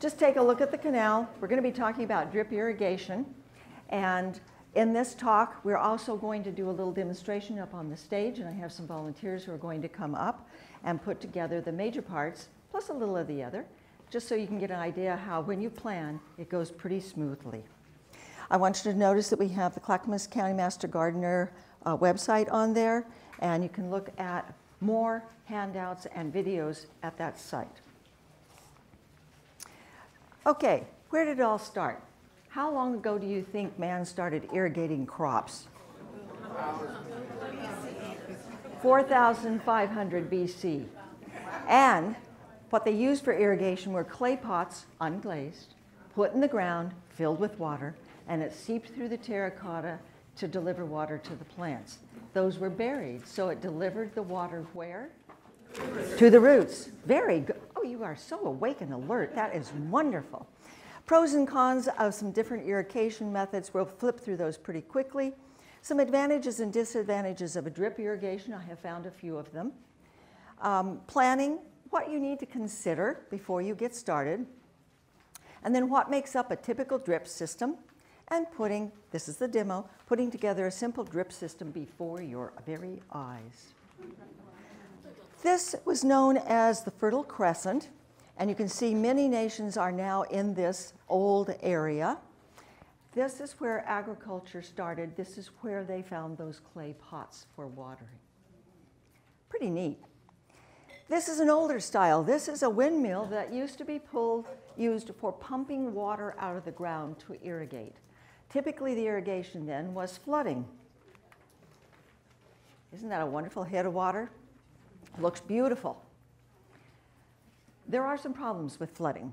Just take a look at the canal. We're going to be talking about drip irrigation, and in this talk we're also going to do a little demonstration up on the stage, and I have some volunteers who are going to come up and put together the major parts plus a little of the other, just so you can get an idea how when you plan it goes pretty smoothly. I want you to notice that we have the Clackamas County Master Gardener website on there, and you can look at more handouts and videos at that site. Okay, where did it all start? How long ago do you think man started irrigating crops? 4,500 BC. And what they used for irrigation were clay pots, unglazed, put in the ground, filled with water, and it seeped through the terracotta to deliver water to the plants. Those were buried, so it delivered the water where? To the roots. Very good. Oh, you are so awake and alert. That is wonderful. Pros and cons of some different irrigation methods. We'll flip through those pretty quickly. Some advantages and disadvantages of a drip irrigation. I have found a few of them. Planning, what you need to consider before you get started, and then what makes up a typical drip system, and putting, this is the demo, putting together a simple drip system before your very eyes. This was known as the Fertile Crescent, and you can see many nations are now in this old area. This is where agriculture started. This is where they found those clay pots for watering. Pretty neat. This is an older style. This is a windmill that used to be used for pumping water out of the ground to irrigate. Typically the irrigation then was flooding. Isn't that a wonderful head of water? Looks beautiful. There are some problems with flooding,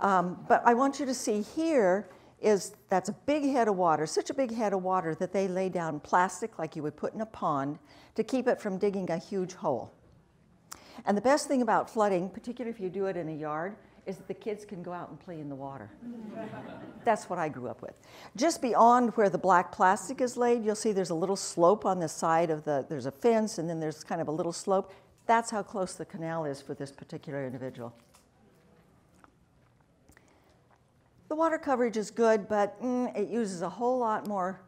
but I want you to see here is that's a big head of water, such a big head of water that they lay down plastic like you would put in a pond to keep it from digging a huge hole. And the best thing about flooding, particularly if you do it in a yard, is that the kids can go out and play in the water. That's what I grew up with. Just beyond where the black plastic is laid, you'll see there's a little slope on the side of the, there's a fence and then there's kind of a little slope. That's how close the canal is for this particular individual. The water coverage is good, but it uses a whole lot more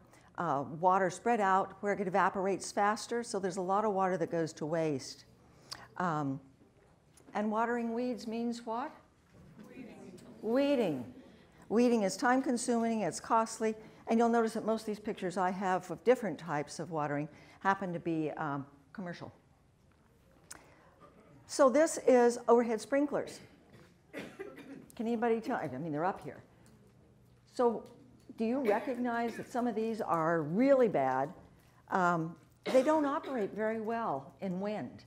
water spread out where it evaporates faster, so there's a lot of water that goes to waste. And watering weeds means what? Weeding. Weeding is time-consuming, it's costly, and you'll notice that most of these pictures I have of different types of watering happen to be commercial. So this is overhead sprinklers. Can anybody tell? I mean, they're up here. So do you recognize that some of these are really bad? They don't operate very well in wind.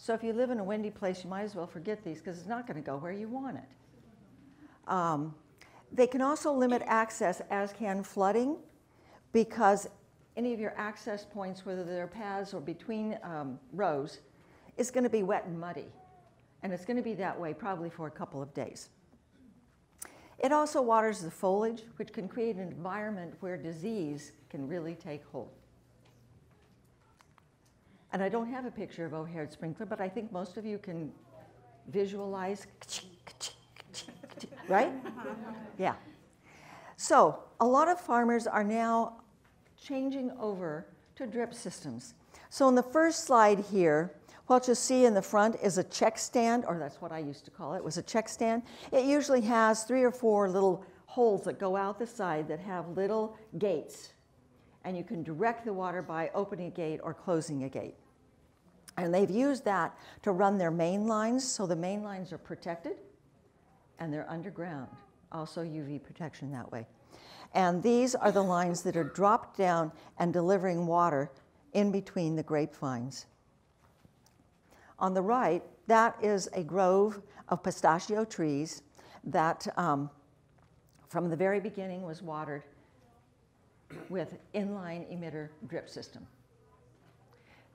So if you live in a windy place, you might as well forget these because it's not going to go where you want it. They can also limit access, as can flooding, because any of your access points, whether they're paths or between rows, is going to be wet and muddy. And it's going to be that way probably for a couple of days. It also waters the foliage, which can create an environment where disease can really take hold. And I don't have a picture of O'Hair Sprinkler, but I think most of you can visualize. Right? Yeah. So a lot of farmers are now changing over to drip systems. So in the first slide here, what you'll see in the front is a check stand, or that's what I used to call it, was a check stand. It usually has 3 or 4 little holes that go out the side that have little gates. And you can direct the water by opening a gate or closing a gate. And they've used that to run their main lines, so the main lines are protected. And they're underground, also UV protection that way. And these are the lines that are dropped down and delivering water in between the grapevines. On the right, that is a grove of pistachio trees that from the very beginning was watered with inline emitter drip system.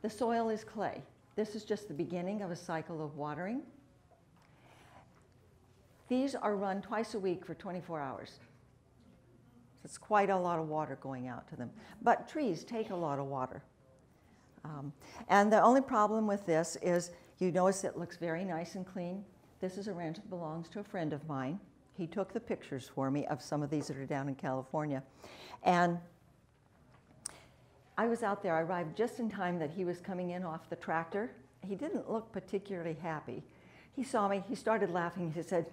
The soil is clay. This is just the beginning of a cycle of watering. These are run twice a week for 24 hours. It's quite a lot of water going out to them. But trees take a lot of water. And the only problem with this is you notice it looks very nice and clean. This is a ranch that belongs to a friend of mine. He took the pictures for me of some of these that are down in California. And I was out there. I arrived just in time that he was coming in off the tractor. He didn't look particularly happy. He saw me. He started laughing. He said,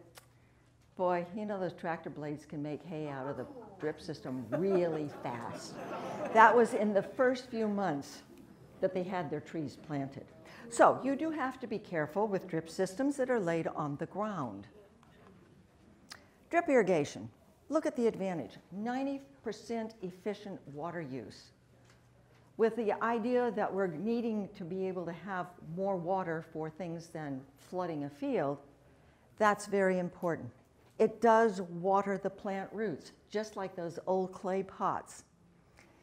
"Boy, you know those tractor blades can make hay out of the drip system really fast." That was in the first few months that they had their trees planted. So you do have to be careful with drip systems that are laid on the ground. Drip irrigation. Look at the advantage. 90% efficient water use. With the idea that we're needing to be able to have more water for things than flooding a field, that's very important. It does water the plant roots, just like those old clay pots.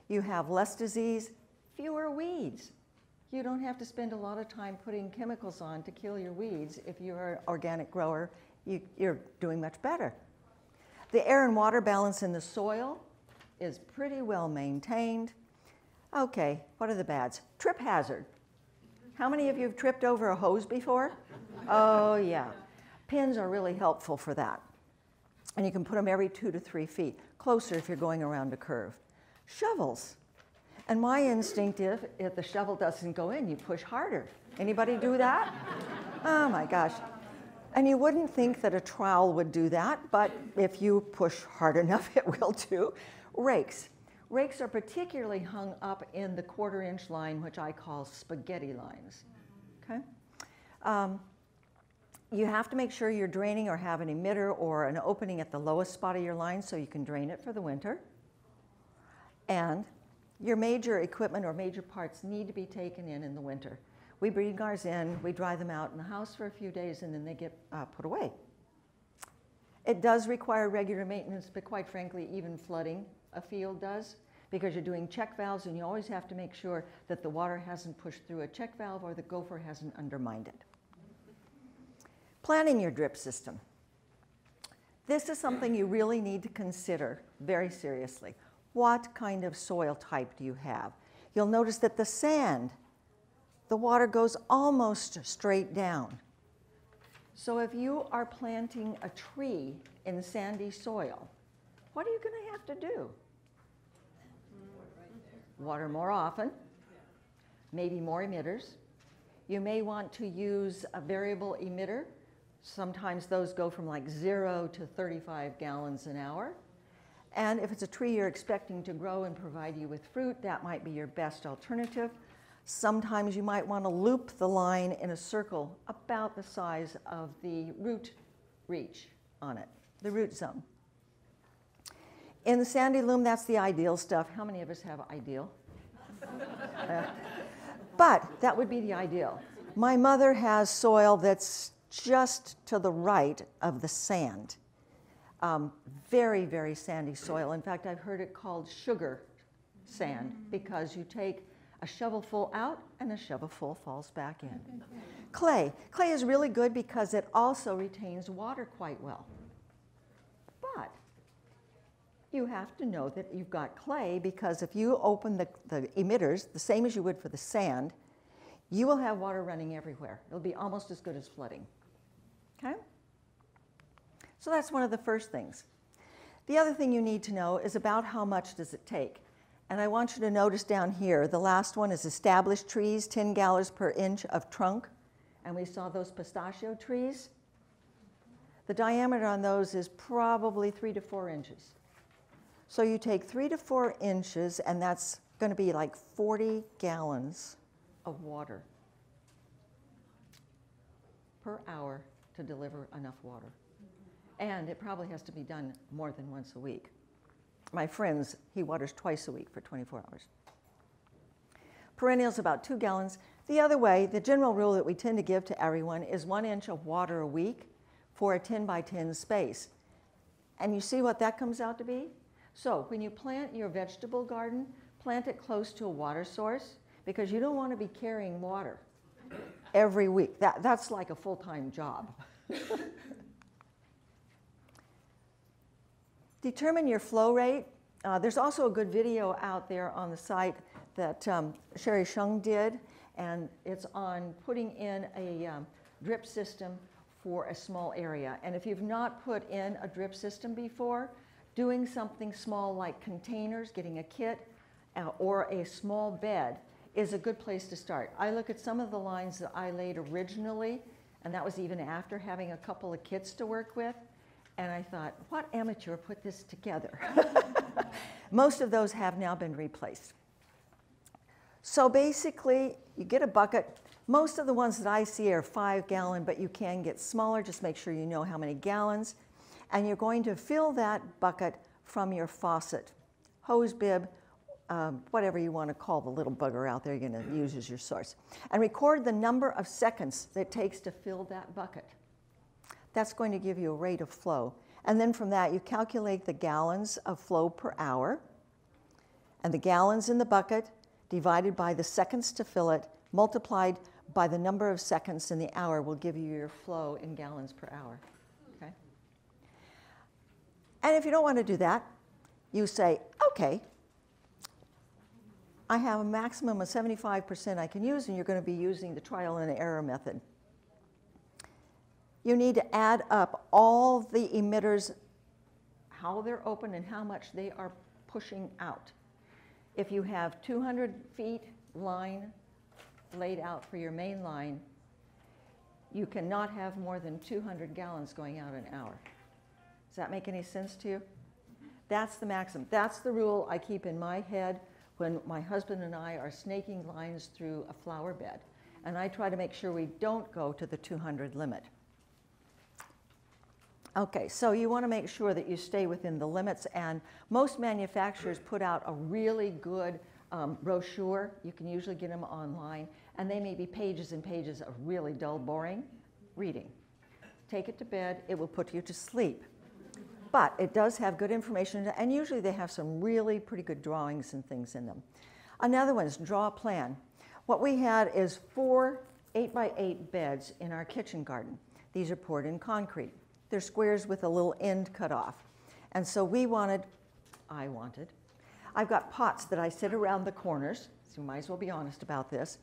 You have less disease, fewer weeds. You don't have to spend a lot of time putting chemicals on to kill your weeds. If you're an organic grower, you're doing much better. The air and water balance in the soil is pretty well maintained. Okay, what are the bads? Trip hazard. How many of you have tripped over a hose before? Oh, yeah. Pins are really helpful for that. And you can put them every 2 to 3 feet, closer if you're going around a curve. Shovels. And my instinct is, if the shovel doesn't go in, you push harder. Anybody do that? Oh, my gosh. And you wouldn't think that a trowel would do that, but if you push hard enough, it will too. Rakes. Rakes are particularly hung up in the quarter-inch line, which I call spaghetti lines. Okay? You have to make sure you're draining or have an emitter or an opening at the lowest spot of your line so you can drain it for the winter. And your major equipment or major parts need to be taken in the winter. We bring ours in, we dry them out in the house for a few days, and then they get put away. It does require regular maintenance, but quite frankly, even flooding a field does, because you're doing check valves and you always have to make sure that the water hasn't pushed through a check valve or the gopher hasn't undermined it. Planning your drip system. This is something you really need to consider very seriously. What kind of soil type do you have? You'll notice that the sand, the water goes almost straight down. So if you are planting a tree in sandy soil, what are you going to have to do? Water more often, maybe more emitters. You may want to use a variable emitter. Sometimes those go from like 0 to 35 gallons an hour. And if it's a tree you're expecting to grow and provide you with fruit, that might be your best alternative. Sometimes you might want to loop the line in a circle about the size of the root reach on it, the root zone. In the sandy loam, that's the ideal stuff. How many of us have ideal? But that would be the ideal. My mother has soil that's just to the right of the sand. Very, very sandy soil. In fact, I've heard it called sugar sand because you take a shovelful out and a shovelful falls back in. Clay. Clay is really good because it also retains water quite well. You have to know that you've got clay, because if you open the emitters the same as you would for the sand, you will have water running everywhere. It'll be almost as good as flooding. Okay? So that's one of the first things. The other thing you need to know is about how much does it take. And I want you to notice down here, the last one is established trees, 10 gallons per inch of trunk. And we saw those pistachio trees. The diameter on those is probably 3 to 4 inches. So you take 3 to 4 inches, and that's going to be like 40 gallons of water per hour to deliver enough water. And it probably has to be done more than once a week. My friends, he waters twice a week for 24 hours. Perennials, about 2 gallons. The other way, the general rule that we tend to give to everyone is 1 inch of water a week for a 10 by 10 space. And you see what that comes out to be? So when you plant your vegetable garden, plant it close to a water source, because you don't want to be carrying water every week. That's like a full-time job. Determine your flow rate. There's also a good video out there on the site that Sherry Shung did, and it's on putting in a drip system for a small area. And if you've not put in a drip system before, doing something small like containers, getting a kit, or a small bed is a good place to start. I look at some of the lines that I laid originally, and that was even after having a couple of kits to work with, and I thought, what amateur put this together? Most of those have now been replaced. So basically, you get a bucket. Most of the ones that I see are 5 gallon, but you can get smaller. Just make sure you know how many gallons. And you're going to fill that bucket from your faucet, hose bib, whatever you want to call the little bugger out there you're going to use as your source. And record the number of seconds that it takes to fill that bucket. That's going to give you a rate of flow. And then from that, you calculate the gallons of flow per hour. And the gallons in the bucket divided by the seconds to fill it, multiplied by the number of seconds in the hour, will give you your flow in gallons per hour. Okay? And if you don't want to do that, you say, okay, I have a maximum of 75% I can use, and you're going to be using the trial and error method. You need to add up all the emitters, how they're open and how much they are pushing out. If you have 200 feet line laid out for your main line, you cannot have more than 200 gallons going out an hour. Does that make any sense to you? That's the maximum. That's the rule I keep in my head when my husband and I are snaking lines through a flower bed. And I try to make sure we don't go to the 200 limit. Okay, so you want to make sure that you stay within the limits, and most manufacturers put out a really good brochure. You can usually get them online, and they may be pages and pages of really dull, boring reading. Take it to bed, it will put you to sleep. But it does have good information, and usually they have some really pretty good drawings and things in them. Another one is draw a plan. What we had is 4 8x8 beds in our kitchen garden. These are poured in concrete. They're squares with a little end cut off. And so I've got pots that I sit around the corners, so you might as well be honest about this,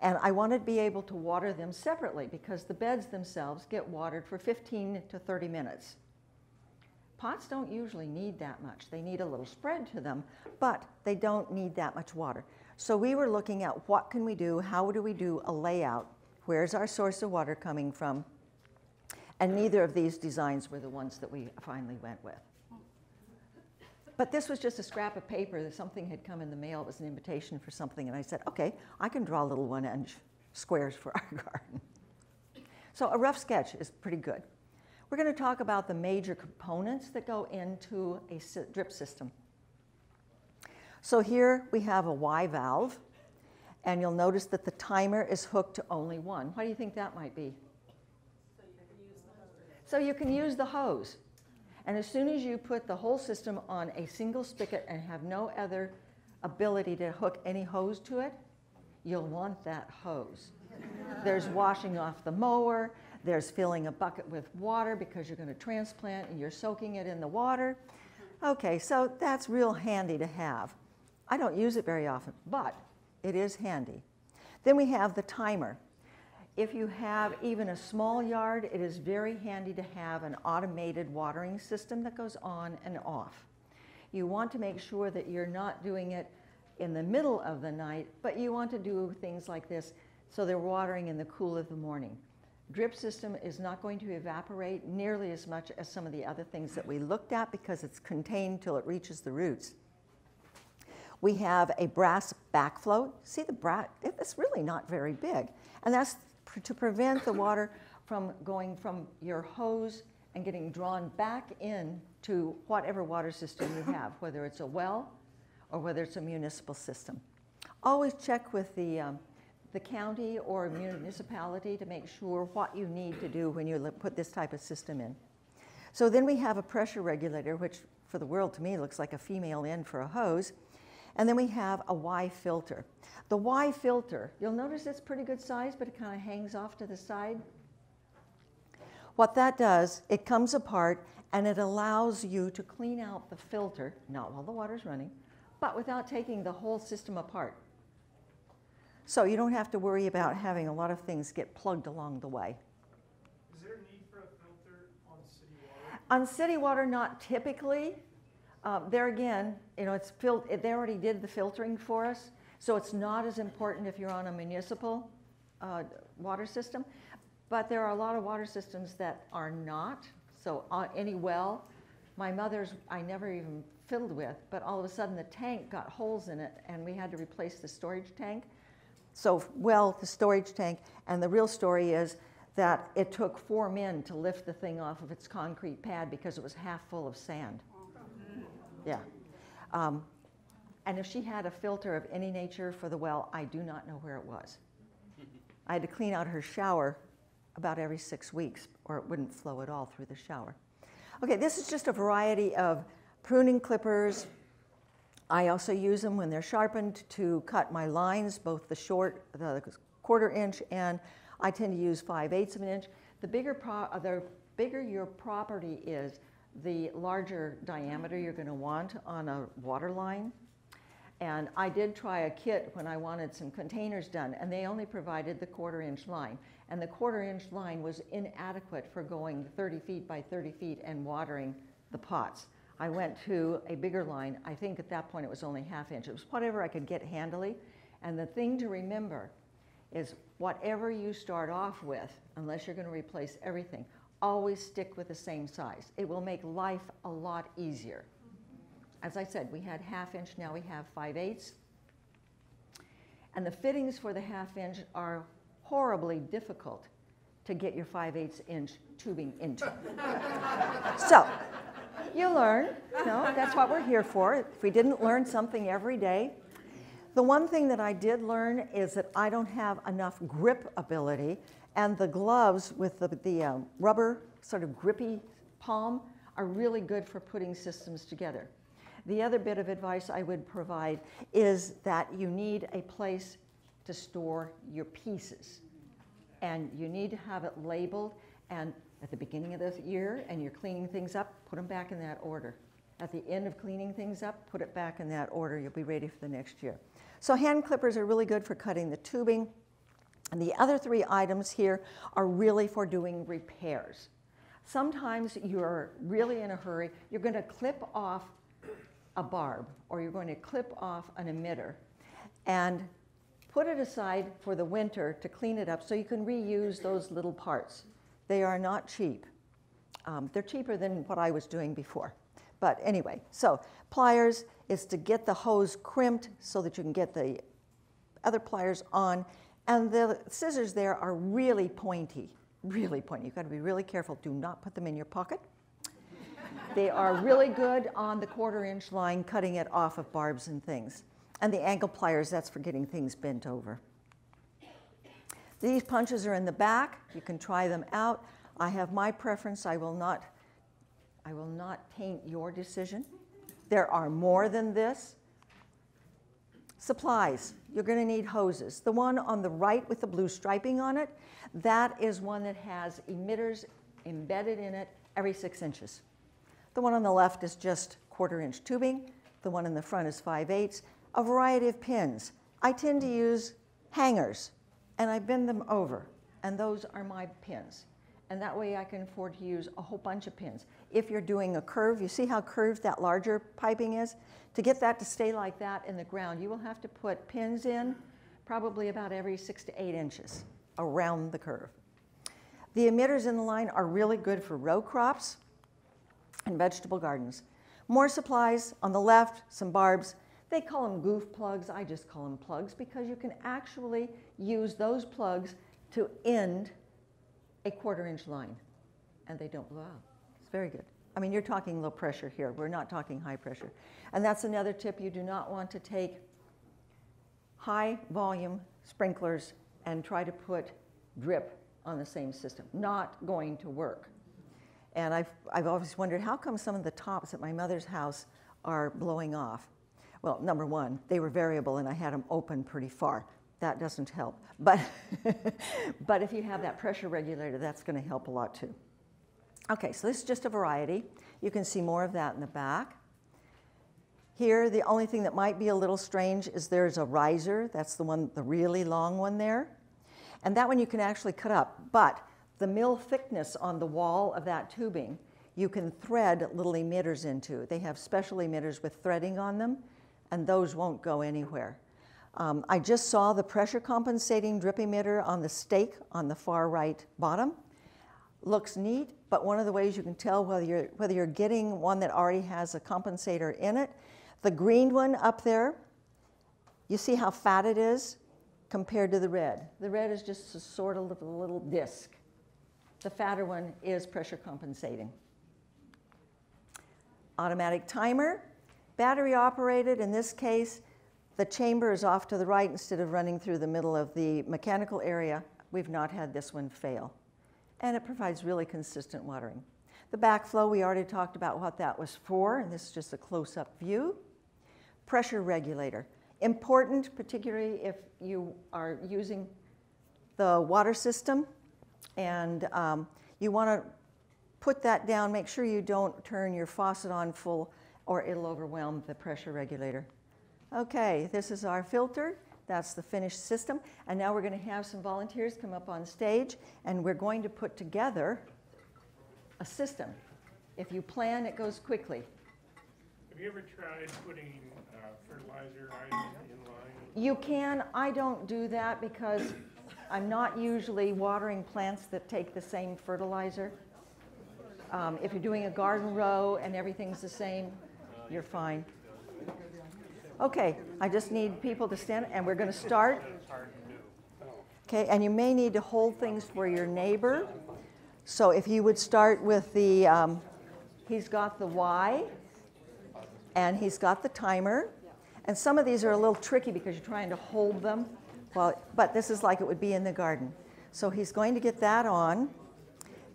and I wanted to be able to water them separately because the beds themselves get watered for 15 to 30 minutes. Pots don't usually need that much. They need a little spread to them, but they don't need that much water. So we were looking at what can we do, how do we do a layout, where's our source of water coming from, and neither of these designs were the ones that we finally went with. But this was just a scrap of paper that something had come in the mail. It was an invitation for something, and I said, okay, I can draw little 1-inch squares for our garden. So a rough sketch is pretty good. We're going to talk about the major components that go into a drip system. So here we have a Y valve, and you'll notice that the timer is hooked to only one. Why do you think that might be? So you can use the hose. And as soon as you put the whole system on a single spigot and have no other ability to hook any hose to it, you'll want that hose. There's washing off the mower. There's filling a bucket with water because you're going to transplant and you're soaking it in the water. Okay, so that's real handy to have. I don't use it very often, but it is handy. Then we have the timer. If you have even a small yard, it is very handy to have an automated watering system that goes on and off. You want to make sure that you're not doing it in the middle of the night, but you want to do things like this so they're watering in the cool of the morning. Drip system is not going to evaporate nearly as much as some of the other things that we looked at because it's contained till it reaches the roots. We have a brass backflow. See the brass, it's really not very big, and that's to prevent the water from going from your hose and getting drawn back in to whatever water system you have, whether it's a well or whether it's a municipal system. Always check with the county or municipality to make sure what you need to do when you put this type of system in. So then we have a pressure regulator, which for the world to me looks like a female end for a hose. And then we have a Y filter. The Y filter, you'll notice it's pretty good size, but it kind of hangs off to the side. What that does, it comes apart and it allows you to clean out the filter, not while the water's running, but without taking the whole system apart. So you don't have to worry about having a lot of things get plugged along the way. Is there a need for a filter on city water? On city water, not typically. There again, you know, it's they already did the filtering for us, so it's not as important if you're on a municipal water system. But there are a lot of water systems that are not. So any well, my mother's, I never even fiddled with, but all of a sudden the tank got holes in it and we had to replace the storage tank. So well, the storage tank, and the real story is that it took 4 men to lift the thing off of its concrete pad because it was half full of sand. Yeah. And if she had a filter of any nature for the well, I do not know where it was. I had to clean out her shower about every 6 weeks, or it wouldn't flow at all through the shower. Okay, this is just a variety of pruning clippers. I also use them when they're sharpened to cut my lines, both the short, the 1/4 inch, and I tend to use 5/8 of an inch. The bigger your property is, the larger diameter you're going to want on a water line. And I did try a kit when I wanted some containers done, and they only provided the 1/4 inch line. And the 1/4 inch line was inadequate for going 30 feet by 30 feet and watering the pots. I went to a bigger line. I think at that point it was only 1/2 inch. It was whatever I could get handily. And the thing to remember is whatever you start off with, unless you're going to replace everything, always stick with the same size. It will make life a lot easier. As I said, we had 1/2 inch, now we have 5/8. And the fittings for the 1/2 inch are horribly difficult to get your 5/8 inch tubing into. So, you learn. No, that's what we're here for. If we didn't learn something every day. The one thing that I did learn is that I don't have enough grip ability, and the gloves with the rubber sort of grippy palm are really good for putting systems together. The other bit of advice I would provide is that you need a place to store your pieces, and you need to have it labeled, and at the beginning of the year and you're cleaning things up, put them back in that order. At the end of cleaning things up, put it back in that order. You'll be ready for the next year. So hand clippers are really good for cutting the tubing, and the other 3 items here are really for doing repairs. Sometimes you're really in a hurry. You're going to clip off a barb, or you're going to clip off an emitter and put it aside for the winter to clean it up so you can reuse those little parts. They are not cheap. They're cheaper than what I was doing before. But anyway, so pliers is to get the hose crimped so that you can get the other pliers on. And the scissors there are really pointy, really pointy. You've got to be really careful. Do not put them in your pocket. They are really good on the 1/4 inch line, cutting it off of barbs and things. And the ankle pliers, that's for getting things bent over. These punches are in the back. You can try them out. I have my preference. I will not taint your decision. There are more than this. Supplies. You're going to need hoses. The one on the right with the blue striping on it, that is one that has emitters embedded in it every 6 inches. The one on the left is just 1/4 inch tubing. The one in the front is 5/8. A variety of pins. I tend to use hangers, and I bend them over, and those are my pins. And that way I can afford to use a whole bunch of pins. If you're doing a curve, you see how curved that larger piping is? To get that to stay like that in the ground, you will have to put pins in probably about every 6 to 8 inches around the curve. The emitters in the line are really good for row crops and vegetable gardens. More supplies on the left, some barbs. They call them goof plugs. I just call them plugs because you can actually use those plugs to end a 1/4 inch line, and they don't blow out. It's very good. I mean, you're talking low pressure here. We're not talking high pressure. And that's another tip. You do not want to take high volume sprinklers and try to put drip on the same system. Not going to work. And I've always wondered, how come some of the tops at my mother's house are blowing off? Well, number one, they were variable and I had them open pretty far. That doesn't help. But if you have that pressure regulator, that's going to help a lot too. Okay, so this is just a variety. You can see more of that in the back. Here, the only thing that might be a little strange is there's a riser. That's the one, the really long one there. And that one you can actually cut up, but the mill thickness on the wall of that tubing, you can thread little emitters into. They have special emitters with threading on them, and those won't go anywhere. I just saw the pressure compensating drip emitter on the stake on the far right bottom. Looks neat, but one of the ways you can tell whether you're getting one that already has a compensator in it, the green one up there, you see how fat it is compared to the red. The red is just a sort of a little disc. The fatter one is pressure compensating. Automatic timer, battery operated. In this case, the chamber is off to the right instead of running through the middle of the mechanical area. We've not had this one fail. And it provides really consistent watering. The backflow, we already talked about what that was for, and this is just a close-up view. Pressure regulator, important particularly if you are using the water system and you want to put that down. Make sure you don't turn your faucet on full or it'll overwhelm the pressure regulator. Okay, this is our filter. That's the finished system. And now we're going to have some volunteers come up on stage, and we're going to put together a system. If you plan, it goes quickly. Have you ever tried putting fertilizer in line? You can. I don't do that because I'm not usually watering plants that take the same fertilizer. If you're doing a garden row and everything's the same, you're fine. Okay, I just need people to stand, and we're going to start. Okay, and you may need to hold things for your neighbor. So if you would start with the, he's got the Y, and he's got the timer. And some of these are a little tricky because you're trying to hold them. Well, but this is like it would be in the garden. So he's going to get that on.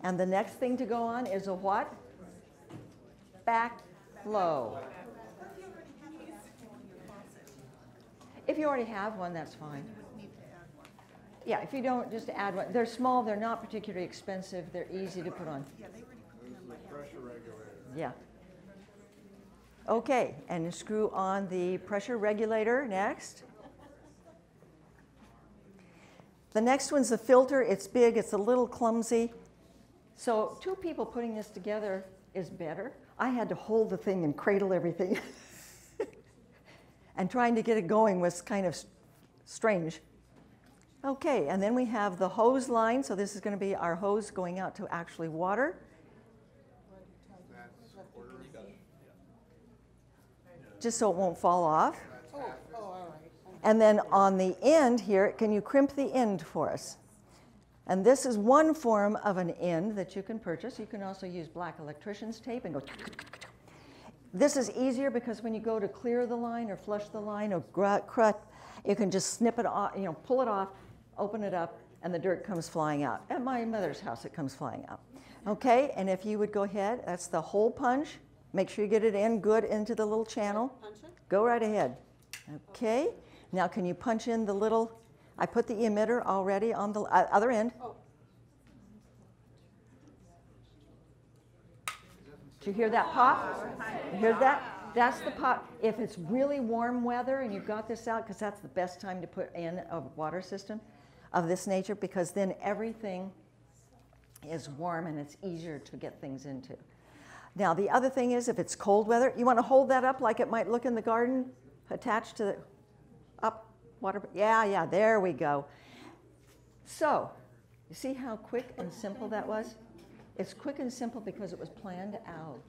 And the next thing to go on is a what? Backflow. If you already have one, that's fine. Yeah, if you don't, just add one. They're small, they're not particularly expensive, they're easy to put on. Yeah. Okay, and you screw on the pressure regulator next. The next one's the filter. It's big, it's a little clumsy. So two people putting this together is better. I had to hold the thing and cradle everything. And trying to get it going was kind of strange. Okay, and then we have the hose line. So this is going to be our hose going out to actually water. Just so it won't fall off. And then on the end here, can you crimp the end for us? And this is one form of an end that you can purchase. You can also use black electrician's tape and go. This is easier because when you go to clear the line or flush the line or crut, you can just snip it off, you know, pull it off, open it up, and the dirt comes flying out. At my mother's house, it comes flying out. Okay, and if you would go ahead, that's the hole punch. Make sure you get it in good into the little channel. Go right ahead. Okay, now can you punch in the little, I put the emitter already on the other end. Did you hear that pop? You hear that? That's the pop. If it's really warm weather and you've got this out, because that's the best time to put in a water system of this nature, because then everything is warm and it's easier to get things into. Now, the other thing is if it's cold weather, you want to hold that up like it might look in the garden, attached to the up water. Yeah, yeah, there we go. So, you see how quick and simple that was? It's quick and simple because it was planned out.